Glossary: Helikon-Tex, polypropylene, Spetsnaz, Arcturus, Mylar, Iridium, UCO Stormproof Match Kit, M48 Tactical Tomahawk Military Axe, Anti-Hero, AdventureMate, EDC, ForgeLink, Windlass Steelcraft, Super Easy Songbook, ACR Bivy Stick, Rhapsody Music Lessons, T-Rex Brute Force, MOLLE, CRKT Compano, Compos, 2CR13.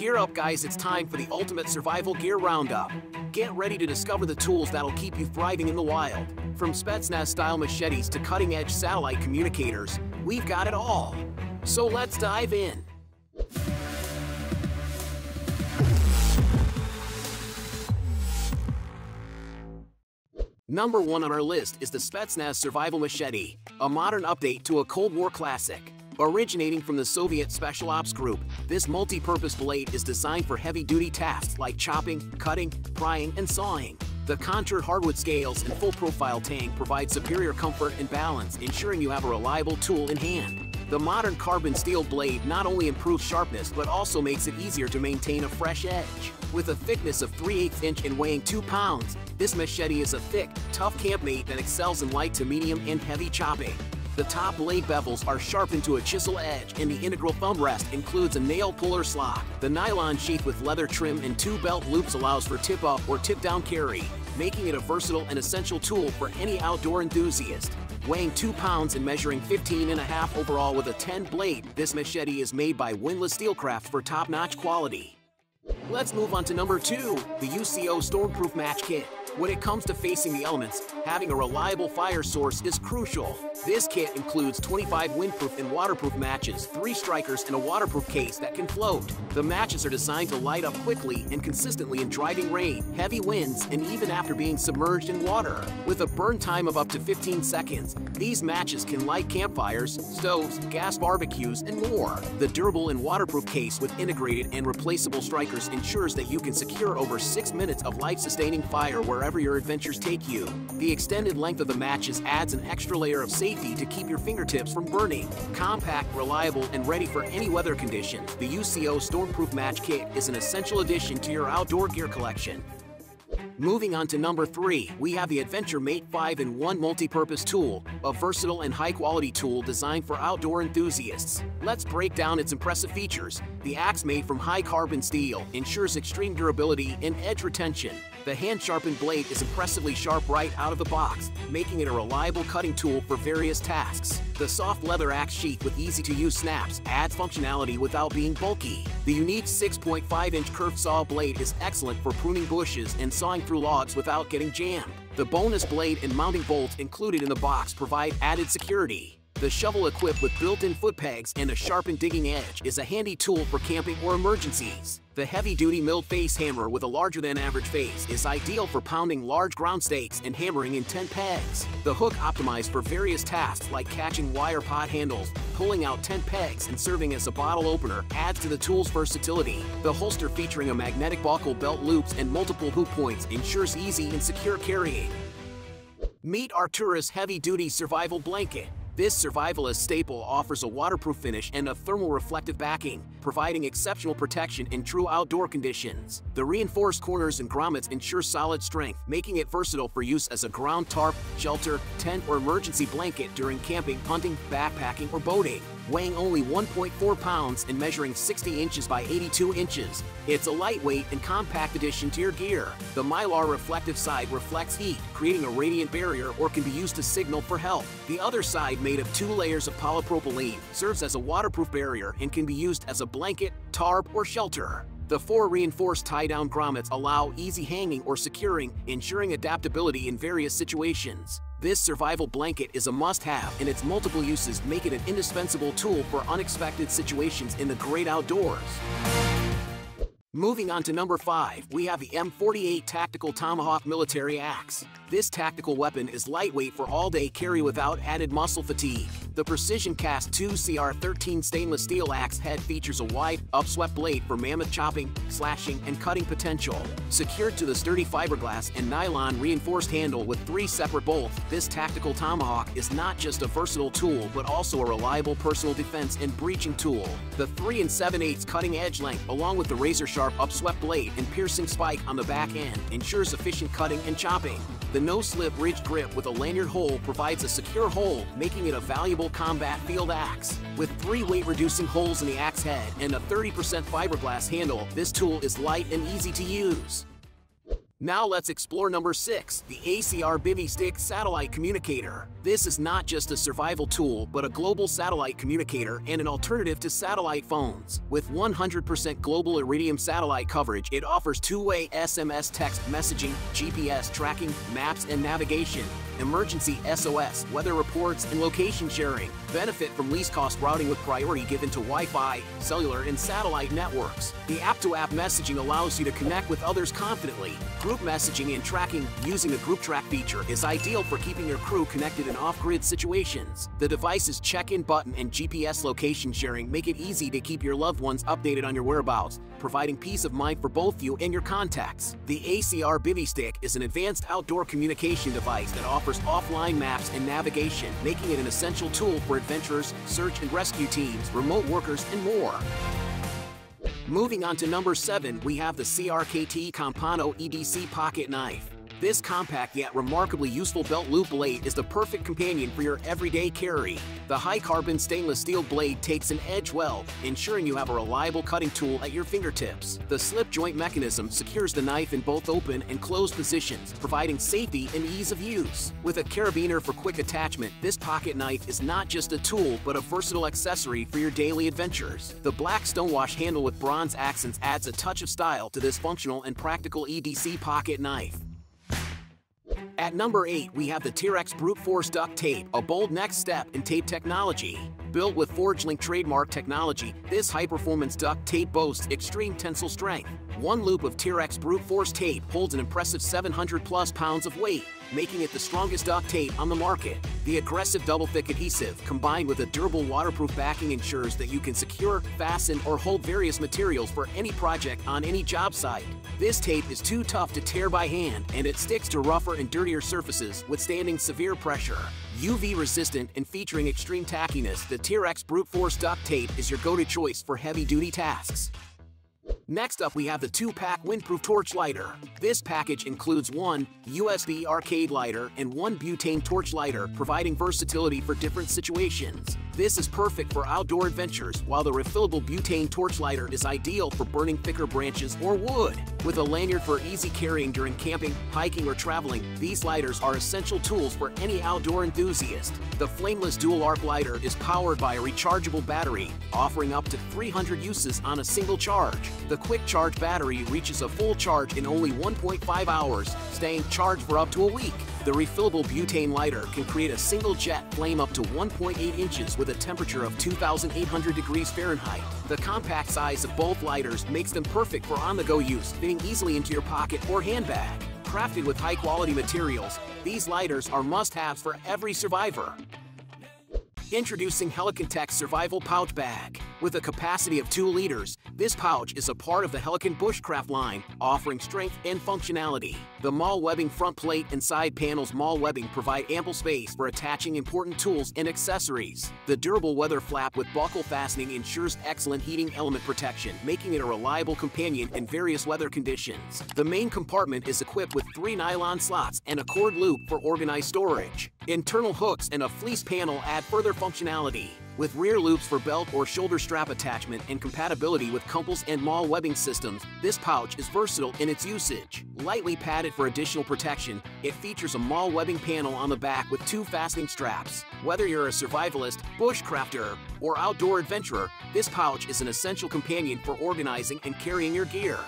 Gear up, guys, it's time for the ultimate survival gear roundup. Get ready to discover the tools that'll keep you thriving in the wild. From Spetsnaz-style machetes to cutting-edge satellite communicators, we've got it all. So let's dive in. Number one on our list is the Spetsnaz Survival Machete, a modern update to a Cold War classic. Originating from the Soviet Special Ops Group, this multi-purpose blade is designed for heavy-duty tasks like chopping, cutting, prying, and sawing. The contoured hardwood scales and full-profile tang provide superior comfort and balance, ensuring you have a reliable tool in hand. The modern carbon steel blade not only improves sharpness but also makes it easier to maintain a fresh edge. With a thickness of 3/8 inch and weighing 2 pounds, this machete is a thick, tough campmate that excels in light to medium and heavy chopping. The top blade bevels are sharpened to a chisel edge, and the integral thumb rest includes a nail puller slot. The nylon sheath with leather trim and 2 belt loops allows for tip-up or tip-down carry, making it a versatile and essential tool for any outdoor enthusiast. Weighing 2 pounds and measuring 15.5 overall with a 10 blade, this machete is made by Windlass Steelcraft for top-notch quality. Let's move on to number 2, the UCO Stormproof Match Kit. When it comes to facing the elements, having a reliable fire source is crucial. This kit includes 25 windproof and waterproof matches, 3 strikers, and a waterproof case that can float. The matches are designed to light up quickly and consistently in driving rain, heavy winds, and even after being submerged in water. With a burn time of up to 15 seconds, these matches can light campfires, stoves, gas barbecues, and more. The durable and waterproof case with integrated and replaceable strikers ensures that you can secure over 6 minutes of life-sustaining fire wherever your adventures take you. The extended length of the matches adds an extra layer of safety to keep your fingertips from burning. Compact, reliable, and ready for any weather condition, the UCO Stormproof Match Kit is an essential addition to your outdoor gear collection. Moving on to number 3, we have the Adventure Mate 5-in-1 Multipurpose Tool, a versatile and high-quality tool designed for outdoor enthusiasts. Let's break down its impressive features. The axe, made from high-carbon steel, ensures extreme durability and edge retention. The hand-sharpened blade is impressively sharp right out of the box, making it a reliable cutting tool for various tasks. The soft leather axe sheath with easy-to-use snaps adds functionality without being bulky. The unique 6.5-inch curved saw blade is excellent for pruning bushes and sawing through logs without getting jammed. The bonus blade and mounting bolts included in the box provide added security. The shovel, equipped with built-in foot pegs and a sharpened digging edge, is a handy tool for camping or emergencies. The heavy-duty milled face hammer with a larger-than-average face is ideal for pounding large ground stakes and hammering intent pegs. The hook, optimized for various tasks like catching wire pod handles, pulling out tent pegs, and serving as a bottle opener, adds to the tool's versatility. The holster, featuring a magnetic buckle, belt loops, and multiple hoop points, ensures easy and secure carrying. Meet Arcturus Heavy-Duty Survival Blanket. This survivalist staple offers a waterproof finish and a thermal-reflective backing, providing exceptional protection in true outdoor conditions. The reinforced corners and grommets ensure solid strength, making it versatile for use as a ground tarp, shelter, tent, or emergency blanket during camping, hunting, backpacking, or boating. Weighing only 1.4 pounds and measuring 60 inches by 82 inches, it's a lightweight and compact addition to your gear. The Mylar reflective side reflects heat, creating a radiant barrier, or can be used to signal for help. The other side, made of 2 layers of polypropylene, serves as a waterproof barrier and can be used as a blanket, tarp, or shelter. The 4 reinforced tie-down grommets allow easy hanging or securing, ensuring adaptability in various situations. This survival blanket is a must-have, and its multiple uses make it an indispensable tool for unexpected situations in the great outdoors. Moving on to number 5, we have the M48 Tactical Tomahawk Military Axe. This tactical weapon is lightweight for all-day carry without added muscle fatigue. The precision cast 2CR13 stainless steel axe head features a wide, upswept blade for mammoth chopping, slashing, and cutting potential. Secured to the sturdy fiberglass and nylon reinforced handle with 3 separate bolts, this tactical tomahawk is not just a versatile tool but also a reliable personal defense and breaching tool. The 3 7/8 cutting edge length, along with the razor-sharp upswept blade and piercing spike on the back end, ensures efficient cutting and chopping. The no-slip ridge grip with a lanyard hole provides a secure hold, making it a valuable combat field axe. With 3 weight-reducing holes in the axe head and a 30% fiberglass handle, this tool is light and easy to use. Now let's explore number 6, the ACR Bivy Stick Satellite Communicator. This is not just a survival tool, but a global satellite communicator and an alternative to satellite phones. With 100% global Iridium satellite coverage, it offers two-way SMS text messaging, GPS tracking, maps and navigation, emergency SOS, weather reports, and location sharing. Benefit from least-cost routing with priority given to Wi-Fi, cellular, and satellite networks. The app-to-app messaging allows you to connect with others confidently. Group messaging and tracking using a group track feature is ideal for keeping your crew connected in off-grid situations. The device's check-in button and GPS location sharing make it easy to keep your loved ones updated on your whereabouts, providing peace of mind for both you and your contacts. The ACR Bivy Stick is an advanced outdoor communication device that offers offline maps and navigation, making it an essential tool for adventurers, search and rescue teams, remote workers, and more. Moving on to number 7, we have the CRKT Compano EDC Pocket Knife. This compact yet remarkably useful belt loop blade is the perfect companion for your everyday carry. The high-carbon stainless steel blade takes an edge well, ensuring you have a reliable cutting tool at your fingertips. The slip joint mechanism secures the knife in both open and closed positions, providing safety and ease of use. With a carabiner for quick attachment, this pocket knife is not just a tool but a versatile accessory for your daily adventures. The black stonewash handle with bronze accents adds a touch of style to this functional and practical EDC pocket knife. At number 8, we have the T-Rex Brute Force Duct Tape, a bold next step in tape technology. Built with ForgeLink trademark technology, this high-performance duct tape boasts extreme tensile strength. One loop of T-Rex Brute Force tape holds an impressive 700-plus pounds of weight, making it the strongest duct tape on the market. The aggressive double-thick adhesive, combined with a durable waterproof backing, ensures that you can secure, fasten, or hold various materials for any project on any job site. This tape is too tough to tear by hand, and it sticks to rougher and dirtier surfaces, withstanding severe pressure. UV-resistant and featuring extreme tackiness, the T-Rex Brute Force Duct Tape is your go-to choice for heavy-duty tasks. Next up, we have the 2-pack windproof torch lighter. This package includes one USB arcade lighter and one butane torch lighter, providing versatility for different situations. This is perfect for outdoor adventures, while the refillable butane torch lighter is ideal for burning thicker branches or wood. With a lanyard for easy carrying during camping, hiking, or traveling, these lighters are essential tools for any outdoor enthusiast. The flameless dual arc lighter is powered by a rechargeable battery, offering up to 300 uses on a single charge. The quick charge battery reaches a full charge in only 1.5 hours, staying charged for up to a week. The refillable butane lighter can create a single jet flame up to 1.8 inches with a temperature of 2,800 degrees Fahrenheit. The compact size of both lighters makes them perfect for on-the-go use, fitting easily into your pocket or handbag. Crafted with high-quality materials, these lighters are must-haves for every survivor. Introducing Helikon-Tex Survival Pouch Bag. With a capacity of 2 liters, this pouch is a part of the Helikon Bushcraft line, offering strength and functionality. The MOLLE webbing front plate and side panels MOLLE webbing provide ample space for attaching important tools and accessories. The durable weather flap with buckle fastening ensures excellent heating element protection, making it a reliable companion in various weather conditions. The main compartment is equipped with 3 nylon slots and a cord loop for organized storage. Internal hooks and a fleece panel add further functionality, with rear loops for belt or shoulder strap attachment and compatibility with Compos and MOLLE webbing systems. This pouch is versatile in its usage. Lightly padded for additional protection, it features a MOLLE webbing panel on the back with 2 fastening straps. Whether you're a survivalist, bushcrafter, or outdoor adventurer, this pouch is an essential companion for organizing and carrying your gear.